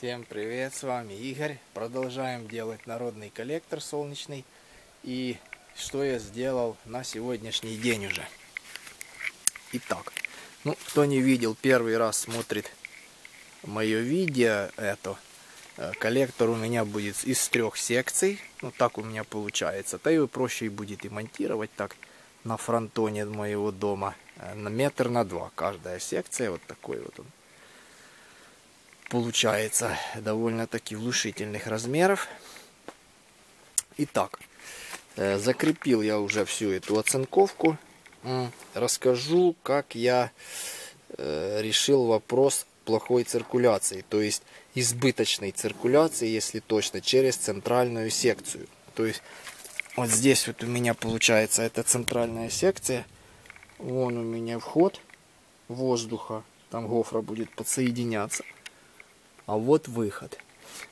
Всем привет, с вами Игорь. Продолжаем делать народный коллектор солнечный. И что я сделал на сегодняшний день уже. Итак, ну кто не видел, первый раз смотрит мое видео это. Коллектор у меня будет из 3 секций. Ну так у меня получается. Да и проще будет и монтировать так на фронтоне моего дома. На 1 на 2 метра. Каждая секция вот такой вот он. Получается довольно-таки внушительных размеров. Итак, закрепил я уже всю эту оцинковку. Расскажу, как я решил вопрос плохой циркуляции, то есть избыточной циркуляции, если точно, через центральную секцию. То есть вот здесь вот у меня получается эта центральная секция. Вон у меня вход воздуха, там гофра будет подсоединяться. А вот выход.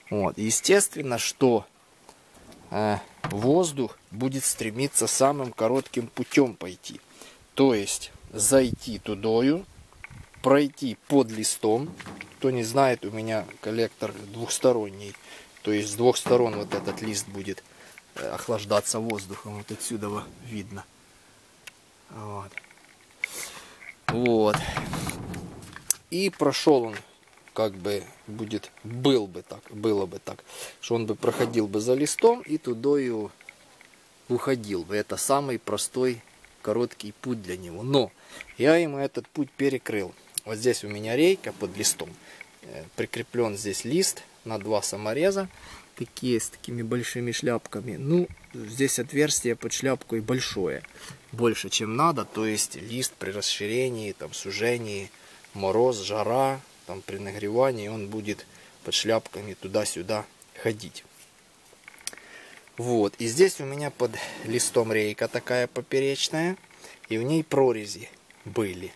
Вот. Естественно, что воздух будет стремиться самым коротким путем пойти. То есть зайти тудою, пройти под листом. Кто не знает, у меня коллектор двухсторонний. То есть с двух сторон вот этот лист будет охлаждаться воздухом. Вот отсюда видно. Вот. Вот. И прошел он. Как бы будет, было бы так, что он бы проходил бы за листом и тудою уходил бы. Это самый простой, короткий путь для него. Но я ему этот путь перекрыл. Вот здесь у меня рейка под листом. Прикреплен здесь лист на 2 самореза. Такие с такими большими шляпками. Ну, здесь отверстие под шляпкой большое. Больше, чем надо. То есть лист при расширении, там, сужении, мороз, жара. Там при нагревании он будет под шляпками туда-сюда ходить. Вот. И здесь у меня под листом рейка такая поперечная. И в ней прорези были.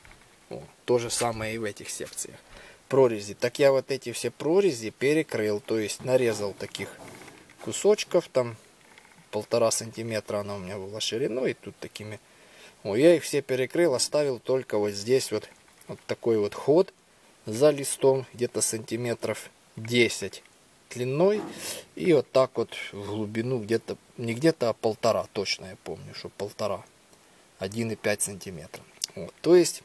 О, то же самое и в этих секциях. Прорези. Так я вот эти все прорези перекрыл. То есть нарезал таких кусочков. Там 1,5 сантиметра она у меня была шириной. И тут такими. О, я их все перекрыл. Оставил только вот здесь вот такой вот ход. За листом где-то сантиметров 10 длиной и вот так вот в глубину где-то, не где-то, а 1,5, точно я помню, что 1,5, 1,5 сантиметра. Вот, то есть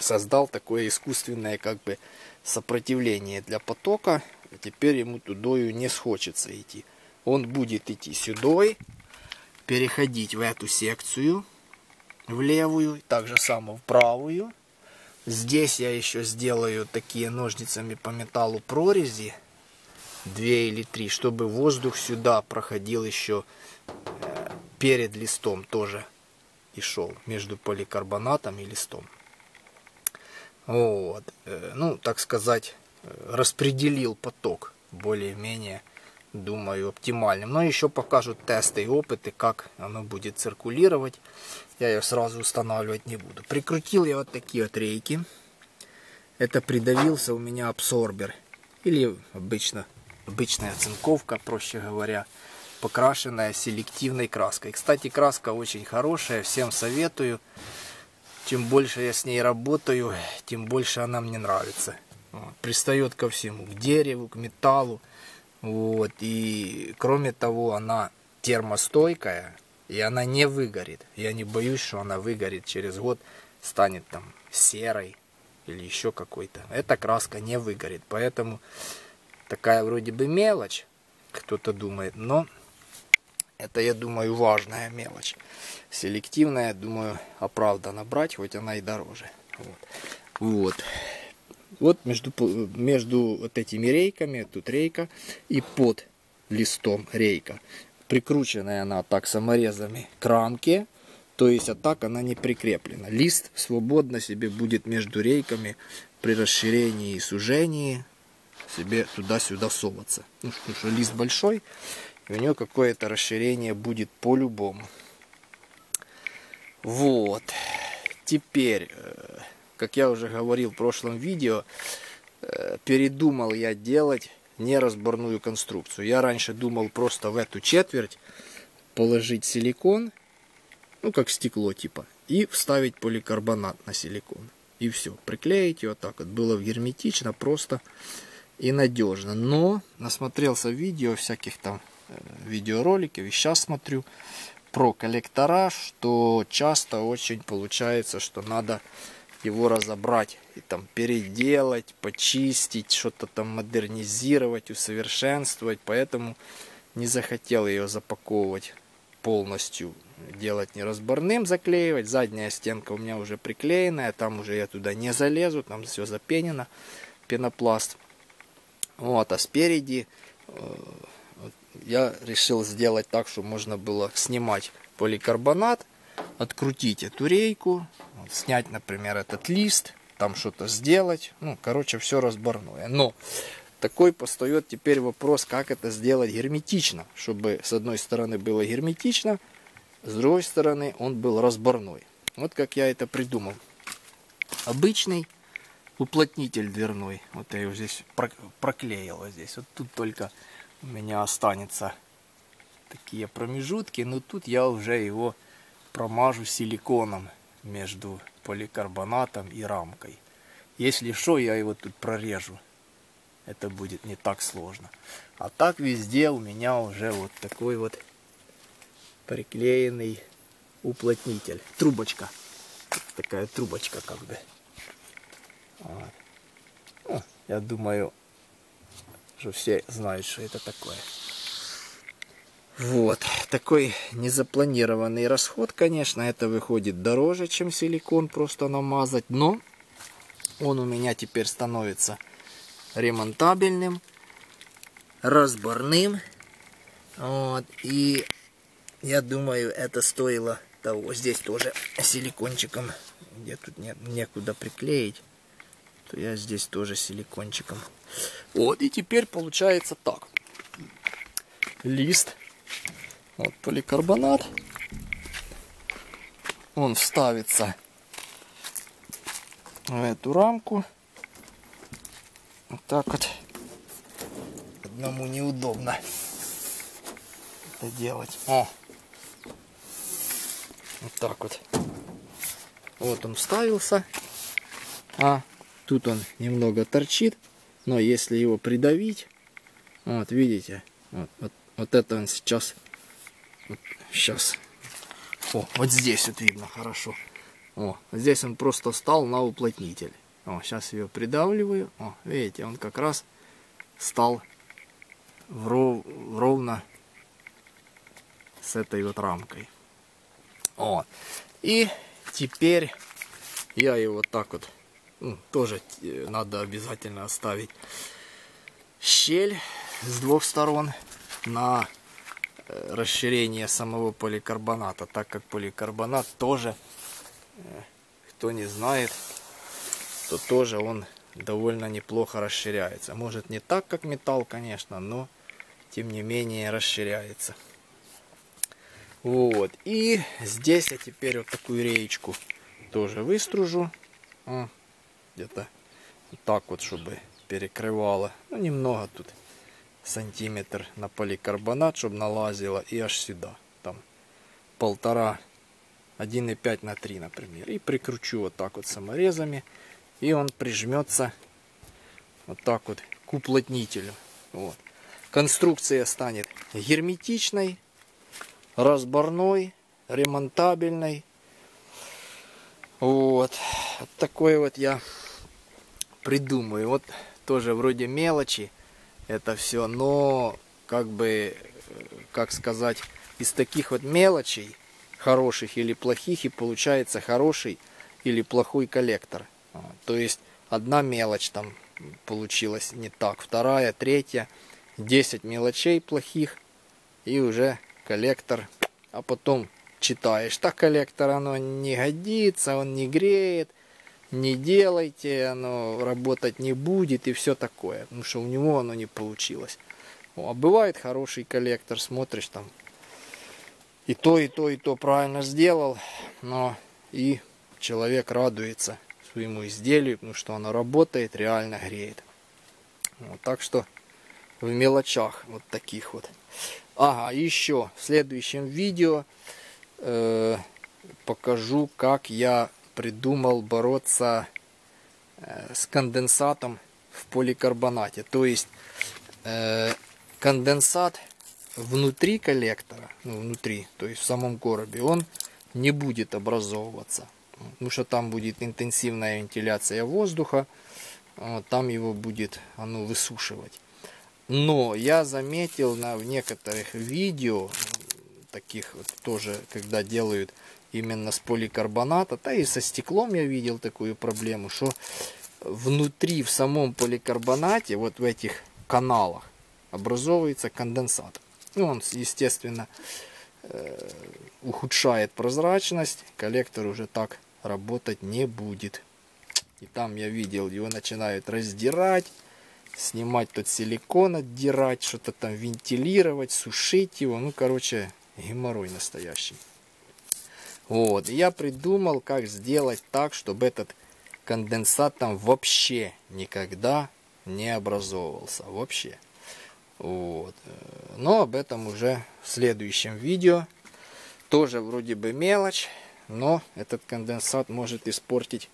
создал такое искусственное как бы сопротивление для потока. Теперь ему тудою не схочется идти. Он будет идти сюдой, переходить в эту секцию, в левую, так же само в правую. Здесь я еще сделаю такие ножницами по металлу прорези, 2 или 3, чтобы воздух сюда проходил еще перед листом тоже и шел между поликарбонатом и листом. Вот. Ну, так сказать, распределил поток более-менее, думаю, оптимальным. Но еще покажут тесты и опыты, как оно будет циркулировать. Я ее сразу устанавливать не буду. Прикрутил я вот такие вот рейки. Это придавился у меня абсорбер. Или обычная оцинковка, проще говоря. Покрашенная селективной краской. Кстати, краска очень хорошая. Всем советую. Чем больше я с ней работаю, тем больше она мне нравится. Пристает ко всему. К дереву, к металлу. Вот. И кроме того, она термостойкая, и она не выгорит. Я не боюсь, что она выгорит через год, станет там серой или еще какой-то. Эта краска не выгорит, поэтому такая вроде бы мелочь, кто-то думает, но это, я думаю, важная мелочь. Селективная, я думаю, оправданно брать, хоть она и дороже. Вот между вот этими рейками, тут рейка, и под листом рейка. Прикрученная она так саморезами к рамке, то есть а так она не прикреплена. Лист свободно себе будет между рейками при расширении и сужении себе туда-сюда соваться. Ну что, лист большой, и у нее какое-то расширение будет по-любому. Вот. Теперь... Как я уже говорил в прошлом видео, передумал я делать неразборную конструкцию. Я раньше думал просто в эту четверть положить силикон, ну как стекло типа, и вставить поликарбонат на силикон. И все, приклеить его так вот. Было герметично, просто. и надежно. Но насмотрелся видео всяких там, видеороликов, и сейчас смотрю про коллектора, что часто очень получается, что надо его разобрать и там переделать, почистить, что-то там модернизировать, усовершенствовать. Поэтому не захотел ее запаковывать полностью, делать неразборным, заклеивать. Задняя стенка у меня уже приклеенная, там уже я туда не залезу, там все запенено, пенопласт. Вот, а спереди я решил сделать так, чтобы можно было снимать поликарбонат, открутить эту рейку, вот, снять, например, этот лист, там что-то сделать. Ну, короче, все разборное. Но такой постает теперь вопрос, как это сделать герметично, чтобы с одной стороны было герметично, с другой стороны он был разборной. Вот как я это придумал. Обычный уплотнитель дверной. Вот я его здесь проклеил. Вот здесь. Вот тут только у меня останется такие промежутки, но тут я уже его промажу силиконом между поликарбонатом и рамкой. Если что, я его тут прорежу. Это будет не так сложно. А так везде у меня уже вот такой вот приклеенный уплотнитель. Трубочка. Такая трубочка как бы. Вот. Ну, я думаю, что все знают, что это такое. Вот. Такой незапланированный расход, конечно. Это выходит дороже, чем силикон просто намазать. Но он у меня теперь становится ремонтабельным, разборным. Вот. И я думаю, это стоило того. Здесь тоже силикончиком, где тут некуда приклеить, то я здесь тоже силикончиком. Вот, и теперь получается так. Лист, вот поликарбонат, он вставится в эту рамку. Вот так вот. Одному неудобно это делать. О! Вот так вот. Вот он вставился. А тут он немного торчит. Но если его придавить, вот видите, вот это он сейчас, вот сейчас, о, вот здесь вот видно хорошо. О, здесь он просто стал на уплотнитель. О, сейчас ее придавливаю. О, видите, он как раз стал ровно с этой вот рамкой. О, и теперь я его так вот, ну, тоже надо обязательно оставить щель с двух сторон на расширение самого поликарбоната, так как поликарбонат тоже, кто не знает, то тоже он довольно неплохо расширяется. Может, не так, как металл, конечно, но тем не менее расширяется. Вот. И здесь я теперь вот такую реечку тоже выстружу. Где-то вот так вот, чтобы перекрывало. Ну, немного тут сантиметр на поликарбонат, чтобы налазило и аж сюда. Там полтора, 1,5 на 3, например. И прикручу вот так вот саморезами. И он прижмется вот так вот к уплотнителю. Вот. Конструкция станет герметичной, разборной, ремонтабельной. Вот. Вот такой вот я придумаю. Вот тоже вроде мелочи это все, но как бы, как сказать, из таких вот мелочей, хороших или плохих, и получается хороший или плохой коллектор. То есть одна мелочь там получилась не так, вторая, третья, 10 мелочей плохих, и уже коллектор. А потом читаешь, так коллектор, оно не годится, он не греет, не делайте, оно работать не будет и все такое, потому что у него оно не получилось. А бывает хороший коллектор, смотришь там, и то, и то, и то правильно сделал, но и человек радуется своему изделию, потому что оно работает, реально греет. Вот, так что в мелочах вот таких вот. Ага, еще в следующем видео покажу, как я придумал бороться с конденсатом в поликарбонате. То есть конденсат внутри коллектора, ну, внутри, то есть в самом коробе, он не будет образовываться. Потому что там будет интенсивная вентиляция воздуха, там его будет оно высушивать. Но я заметил в некоторых видео, таких вот тоже, когда делают именно с поликарбоната, да и со стеклом я видел такую проблему, что внутри в самом поликарбонате, вот в этих каналах, образовывается конденсат. Ну, он, естественно, ухудшает прозрачность, коллектор уже так работать не будет. И там я видел, его начинают раздирать, снимать тот силикон, отдирать, что-то там вентилировать, сушить его. Ну, короче, геморрой настоящий. Вот, и я придумал, как сделать так, чтобы этот конденсат там вообще никогда не образовывался. Вообще. Вот. Но об этом уже в следующем видео. Тоже вроде бы мелочь, но этот конденсат может испортить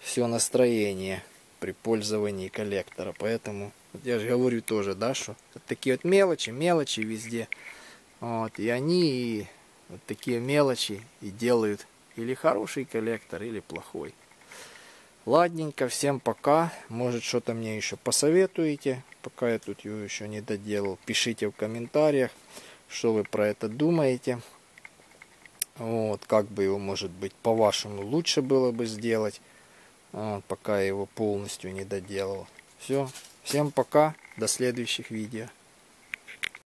все настроение при пользовании коллектора. Поэтому я же говорю тоже, да, что вот такие вот мелочи везде. Вот, и они вот такие мелочи и делают или хороший коллектор, или плохой. Ладненько, всем пока. Может, что-то мне еще посоветуете, пока я тут его еще не доделал. Пишите в комментариях, что вы про это думаете. Вот, как бы его, может быть, по-вашему лучше было бы сделать, пока я его полностью не доделал. Все, всем пока, до следующих видео.